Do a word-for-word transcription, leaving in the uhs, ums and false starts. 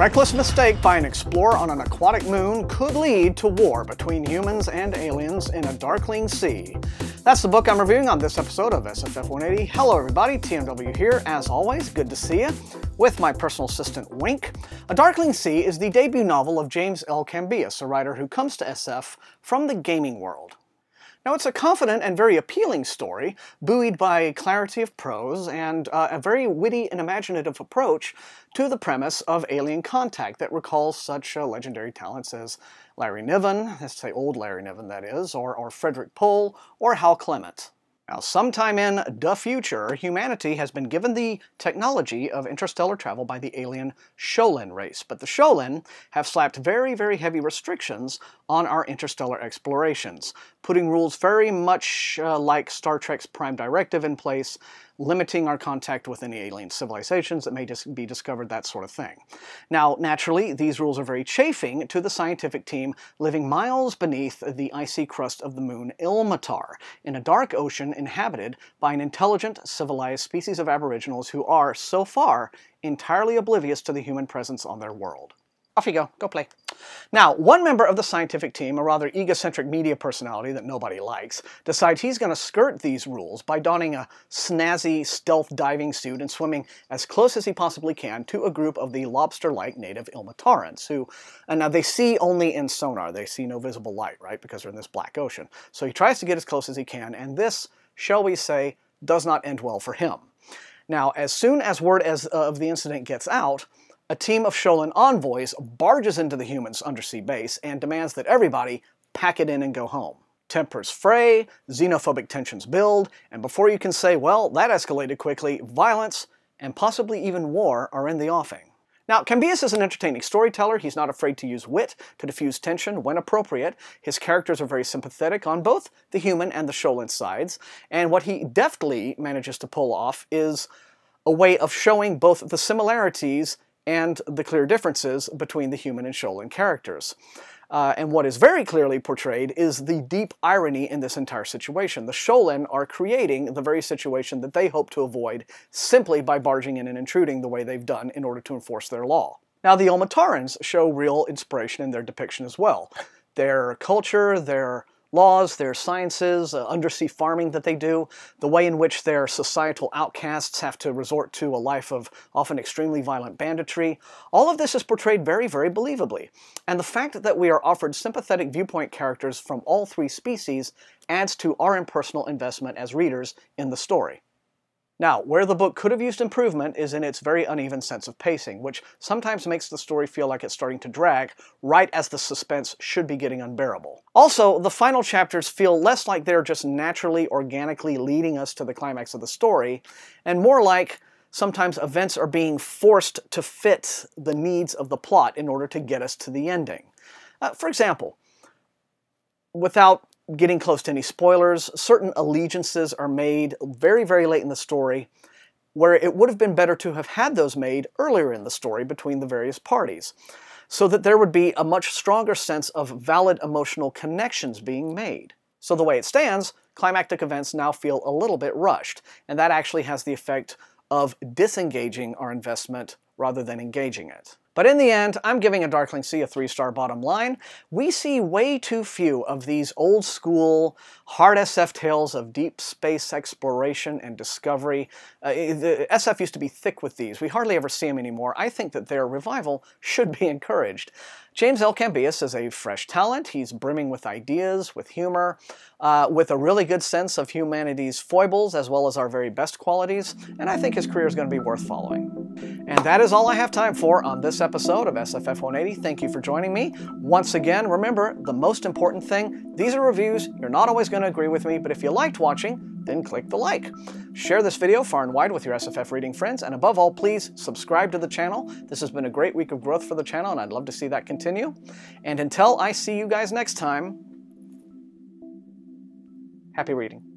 reckless mistake by an explorer on an aquatic moon could lead to war between humans and aliens in A Darkling Sea. That's the book I'm reviewing on this episode of S F F one eighty. Hello everybody, T M W here, as always, good to see you, with my personal assistant Wink. A Darkling Sea is the debut novel of James L. Cambias, a writer who comes to S F from the gaming world. Now, it's a confident and very appealing story, buoyed by clarity of prose and uh, a very witty and imaginative approach to the premise of alien contact that recalls such uh, legendary talents as Larry Niven, let's say old Larry Niven that is, or, or Frederick Pohl, or Hal Clement. Now, sometime in the future, humanity has been given the technology of interstellar travel by the alien Sholen race, but the Sholen have slapped very, very heavy restrictions on our interstellar explorations, putting rules very much uh, like Star Trek's Prime Directive in place, limiting our contact with any alien civilizations that may just be discovered, that sort of thing. Now, naturally, these rules are very chafing to the scientific team living miles beneath the icy crust of the moon Ilmatar, in a dark ocean inhabited by an intelligent, civilized species of aboriginals who are, so far, entirely oblivious to the human presence on their world. Off you go. Go play. Now, one member of the scientific team, a rather egocentric media personality that nobody likes, decides he's going to skirt these rules by donning a snazzy stealth diving suit and swimming as close as he possibly can to a group of the lobster-like native Ilmatarans, who, and now they see only in sonar, they see no visible light, right, because they're in this black ocean. So he tries to get as close as he can, and this, shall we say, does not end well for him. Now, as soon as word as, uh, of the incident gets out, a team of Sholen envoys barges into the humans' undersea base and demands that everybody pack it in and go home. Tempers fray, xenophobic tensions build, and before you can say, well, that escalated quickly, violence and possibly even war are in the offing. Now, Cambias is an entertaining storyteller. He's not afraid to use wit to diffuse tension when appropriate. His characters are very sympathetic on both the human and the Sholen sides, and what he deftly manages to pull off is a way of showing both the similarities and the clear differences between the human and Sholen characters. Uh, and what is very clearly portrayed is the deep irony in this entire situation. The Sholen are creating the very situation that they hope to avoid simply by barging in and intruding the way they've done in order to enforce their law. Now, the Ilmatarans show real inspiration in their depiction as well. Their culture, their laws, their sciences, uh, undersea farming that they do, the way in which their societal outcasts have to resort to a life of often extremely violent banditry, all of this is portrayed very, very believably. And the fact that we are offered sympathetic viewpoint characters from all three species adds to our impersonal investment as readers in the story. Now, where the book could have used improvement is in its very uneven sense of pacing, which sometimes makes the story feel like it's starting to drag right as the suspense should be getting unbearable. Also, the final chapters feel less like they're just naturally, organically leading us to the climax of the story, and more like sometimes events are being forced to fit the needs of the plot in order to get us to the ending. Uh, for example, without getting close to any spoilers, certain allegiances are made very, very late in the story, where it would have been better to have had those made earlier in the story between the various parties, so that there would be a much stronger sense of valid emotional connections being made. So the way it stands, climactic events now feel a little bit rushed, and that actually has the effect of disengaging our investment rather than engaging it. But in the end, I'm giving A Darkling Sea a three-star bottom line. We see way too few of these old-school, hard S F tales of deep space exploration and discovery. Uh, the S F used to be thick with these. We hardly ever see them anymore. I think that their revival should be encouraged. James L. Cambias is a fresh talent. He's brimming with ideas, with humor, uh, with a really good sense of humanity's foibles as well as our very best qualities, and I think his career is going to be worth following. And that is all I have time for on this episode of S F F one eighty. Thank you for joining me. Once again, remember, the most important thing, these are reviews. You're not always going to agree with me, but if you liked watching, then click the like. Share this video far and wide with your S F F reading friends, and above all, please subscribe to the channel. This has been a great week of growth for the channel, and I'd love to see that continue. And until I see you guys next time, happy reading.